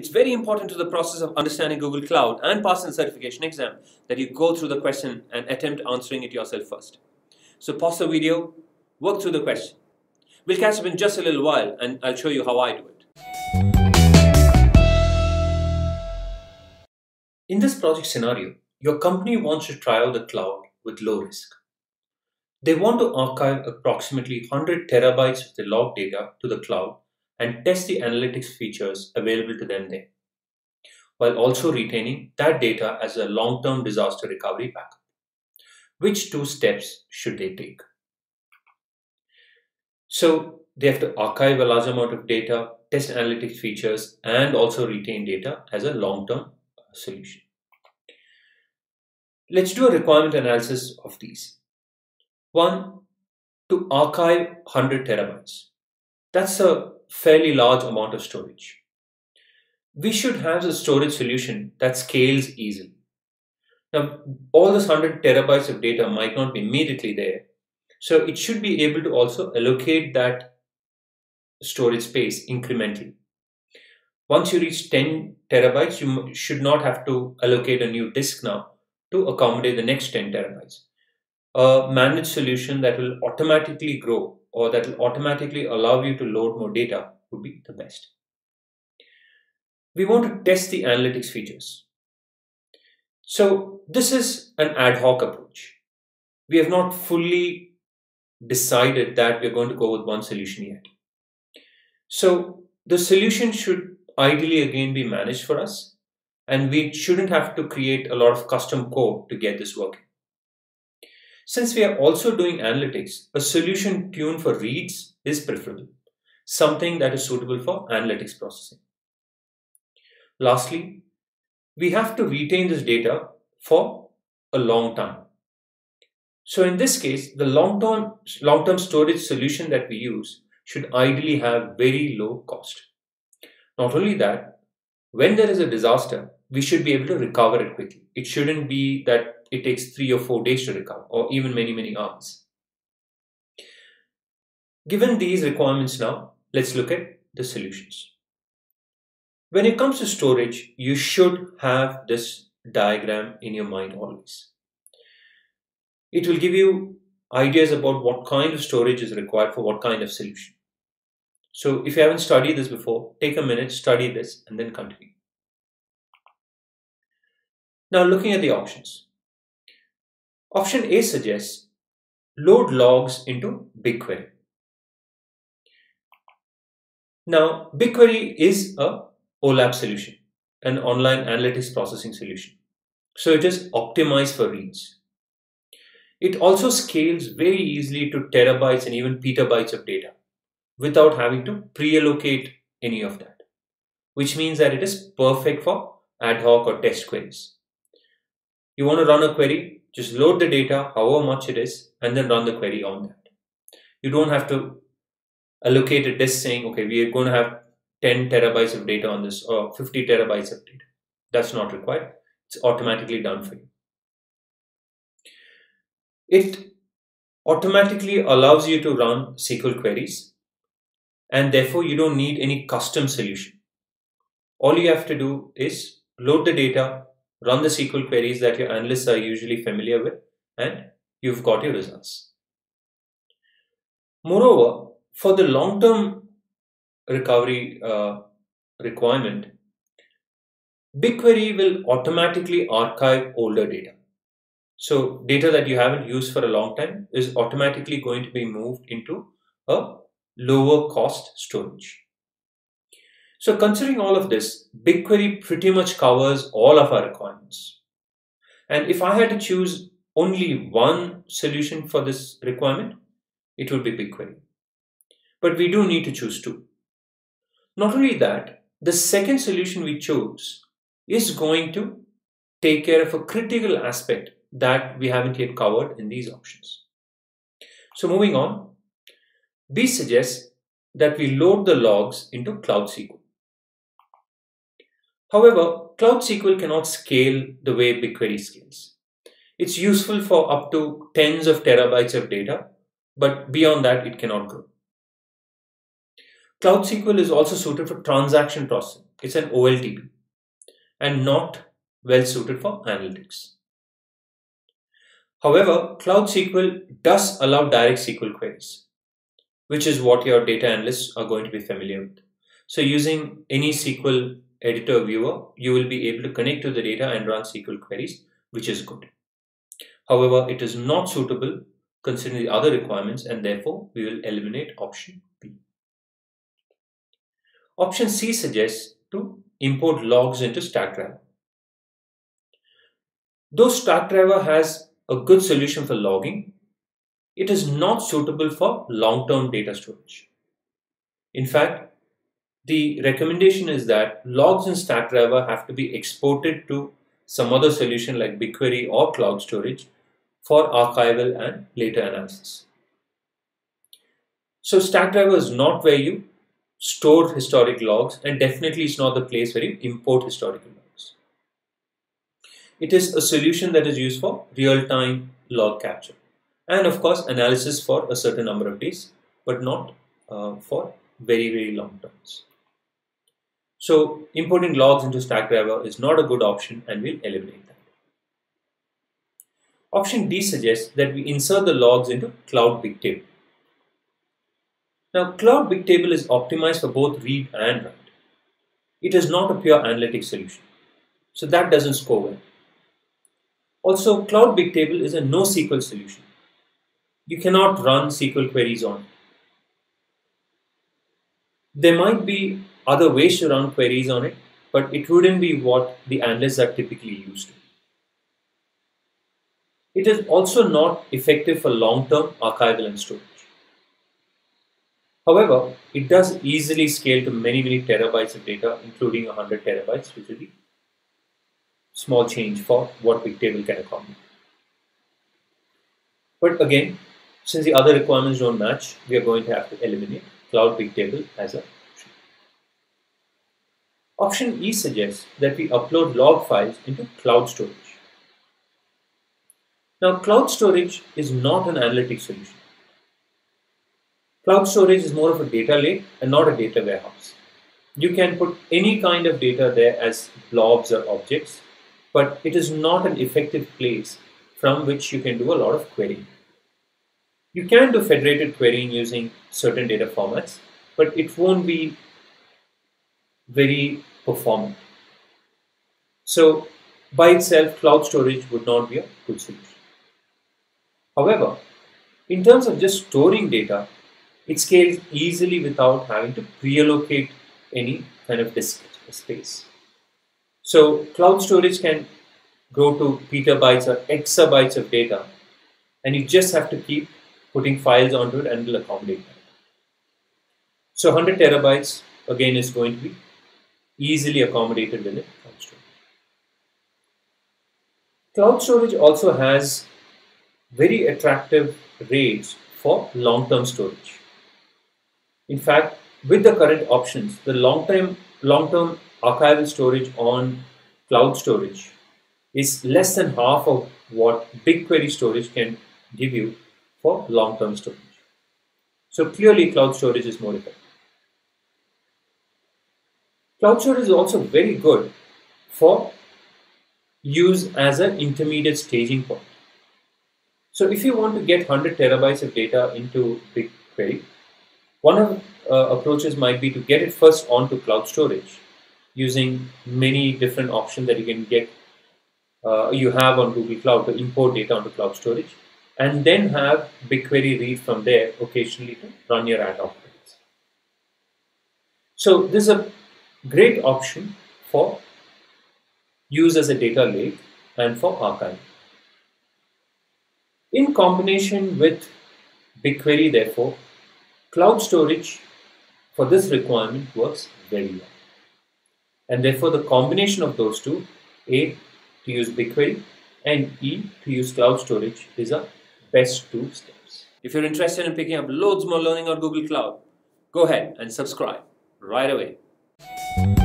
It's very important to the process of understanding Google Cloud and passing the certification exam that you go through the question and attempt answering it yourself first. So pause the video, work through the question. We'll catch up in just a little while and I'll show you how I do it. In this project scenario, your company wants to try out the cloud with low risk. They want to archive approximately 100 terabytes of the log data to the cloud and test the analytics features available to them there, while also retaining that data as a long-term disaster recovery backup. Which two steps should they take? So they have to archive a large amount of data, test analytics features, and also retain data as a long-term solution. Let's do a requirement analysis of these. One, to archive 100 terabytes. That's a fairly large amount of storage. We should have a storage solution that scales easily. Now, all this 100 terabytes of data might not be immediately there, so it should be able to also allocate that storage space incrementally. Once you reach 10 terabytes, you should not have to allocate a new disk now to accommodate the next 10 terabytes. A managed solution that will automatically grow or that will automatically allow you to load more data would be the best. We want to test the analytics features. So this is an ad hoc approach. We have not fully decided that we're going to go with one solution yet. So the solution should ideally again be managed for us, and we shouldn't have to create a lot of custom code to get this working. Since we are also doing analytics, a solution tuned for reads is preferable, something that is suitable for analytics processing. Lastly, we have to retain this data for a long time. So in this case, the long-term storage solution that we use should ideally have very low cost. Not only that, when there is a disaster, we should be able to recover it quickly. It shouldn't be that it takes 3 or 4 days to recover, or even many hours. Given these requirements now, let's look at the solutions. When it comes to storage, you should have this diagram in your mind always. It will give you ideas about what kind of storage is required for what kind of solution. So if you haven't studied this before, take a minute, study this, and then continue. Now looking at the options. Option A suggests load logs into BigQuery. Now, BigQuery is a OLAP solution, an online analytics processing solution. So it is optimized for reads. It also scales very easily to terabytes and even petabytes of data without having to pre-allocate any of that, which means that it is perfect for ad hoc or test queries. You want to run a query, just load the data, however much it is, and then run the query on that. You don't have to allocate a disk saying, okay, we are going to have 10 terabytes of data on this or 50 terabytes of data. That's not required. It's automatically done for you. It automatically allows you to run SQL queries, and therefore you don't need any custom solution. All you have to do is load the data, run the SQL queries that your analysts are usually familiar with, and you've got your results. Moreover, for the long-term recovery requirement, BigQuery will automatically archive older data. So data that you haven't used for a long time is automatically going to be moved into a lower cost storage. So considering all of this, BigQuery pretty much covers all of our requirements. And if I had to choose only one solution for this requirement, it would be BigQuery. But we do need to choose two. Not only that, the second solution we chose is going to take care of a critical aspect that we haven't yet covered in these options. So moving on, B suggests that we load the logs into Cloud SQL. However, Cloud SQL cannot scale the way BigQuery scales. It's useful for up to tens of terabytes of data, but beyond that, it cannot grow. Cloud SQL is also suited for transaction processing, It's an OLTP and not well suited for analytics. However, Cloud SQL does allow direct SQL queries, which is what your data analysts are going to be familiar with. So using any SQL editor viewer, you will be able to connect to the data and run SQL queries, which is good. However, it is not suitable considering the other requirements, and therefore we will eliminate option B. Option C suggests to import logs into Stackdriver. Though Stackdriver has a good solution for logging, it is not suitable for long-term data storage. In fact, the recommendation is that logs in Stackdriver have to be exported to some other solution like BigQuery or Cloud Storage for archival and later analysis. So Stackdriver is not where you store historic logs, and definitely it's not the place where you import historical logs. It is a solution that is used for real-time log capture and of course analysis for a certain number of days, but not for very, very long terms. So importing logs into Stackdriver is not a good option, and we'll eliminate that. Option D suggests that we insert the logs into Cloud Bigtable. Now Cloud Bigtable is optimized for both read and write. It is not a pure analytic solution, so that doesn't score well. Also, Cloud Bigtable is a NoSQL solution. You cannot run SQL queries on it. There might be other ways to run queries on it, but it wouldn't be what the analysts are typically used to. It is also not effective for long-term archival and storage. However, it does easily scale to many, many terabytes of data, including 100 terabytes, which is the small change for what Bigtable can accommodate. But again, since the other requirements don't match, we are going to have to eliminate Cloud Bigtable as an option. Option E suggests that we upload log files into Cloud Storage. Now, Cloud Storage is not an analytic solution. Cloud Storage is more of a data lake and not a data warehouse. You can put any kind of data there as blobs or objects, but it is not an effective place from which you can do a lot of querying. You can do federated querying using certain data formats, but it won't be very performant. So by itself, Cloud Storage would not be a good solution. However, in terms of just storing data, it scales easily without having to pre-allocate any kind of disk space. So Cloud Storage can go to petabytes or exabytes of data, and you just have to keep putting files onto it and it will accommodate that. So 100 terabytes again is going to be easily accommodated within Cloud Storage. Cloud Storage also has very attractive rates for long-term storage. In fact, with the current options, the long-term archival storage on Cloud Storage is less than half of what BigQuery storage can give you for long-term storage. So clearly Cloud Storage is more effective. Cloud Storage is also very good for use as an intermediate staging point. So if you want to get 100 terabytes of data into BigQuery, one of approaches might be to get it first onto Cloud Storage using many different options that you can get, you have on Google Cloud to import data onto Cloud Storage, and then have BigQuery read from there occasionally to run your ad hoc queries. So this is a great option for use as a data lake and for archiving. In combination with BigQuery, therefore, Cloud Storage for this requirement works very well. And therefore, the combination of those two, A, to use BigQuery, and E, to use Cloud Storage, is our best two steps. If you're interested in picking up loads more learning on Google Cloud, go ahead and subscribe right away.